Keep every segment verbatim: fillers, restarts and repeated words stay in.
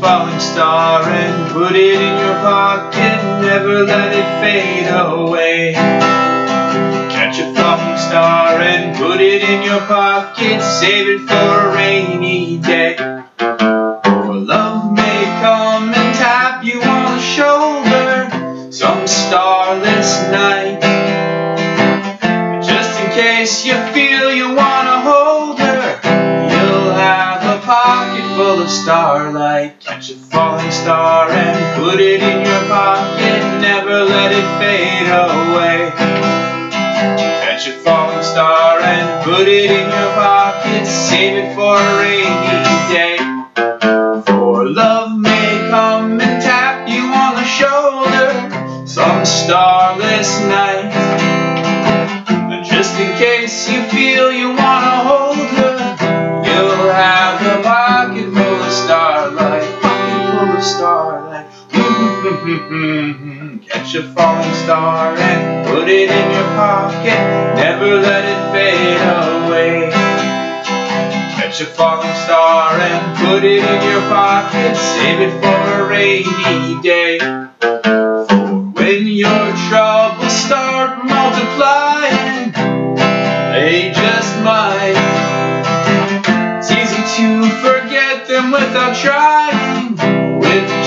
falling star, and put it in your pocket, never let it fade away. Catch a falling star and put it in your pocket, save it for a rainy day. For love may come and tap you on the shoulder some starless night, just in case you feel you wanna hold her, you'll have a pocket full of starlight. Catch a falling star and put it in your pocket, never let it fade away. Catch a falling star and put it in your pocket, save it for a rainy day. For love may come and tap you on the shoulder some starless night, just in case you feel you wanna hold her, you'll have a pocket full of starlight, pocket full of starlight. Catch a falling star and put it in your pocket, never let it fade away. Catch a falling star and put it in your pocket, save it for a rainy day. For when your troubles start multiplying, they just might. It's easy to forget them without trying,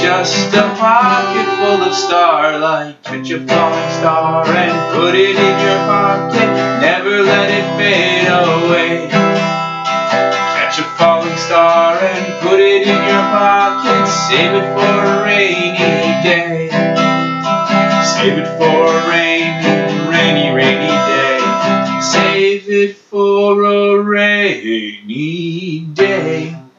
just a pocket full of starlight. Catch a falling star and put it in your pocket, never let it fade away. Catch a falling star and put it in your pocket, save it for a rainy day. Save it for a rainy, rainy, rainy day. Save it for a rainy day.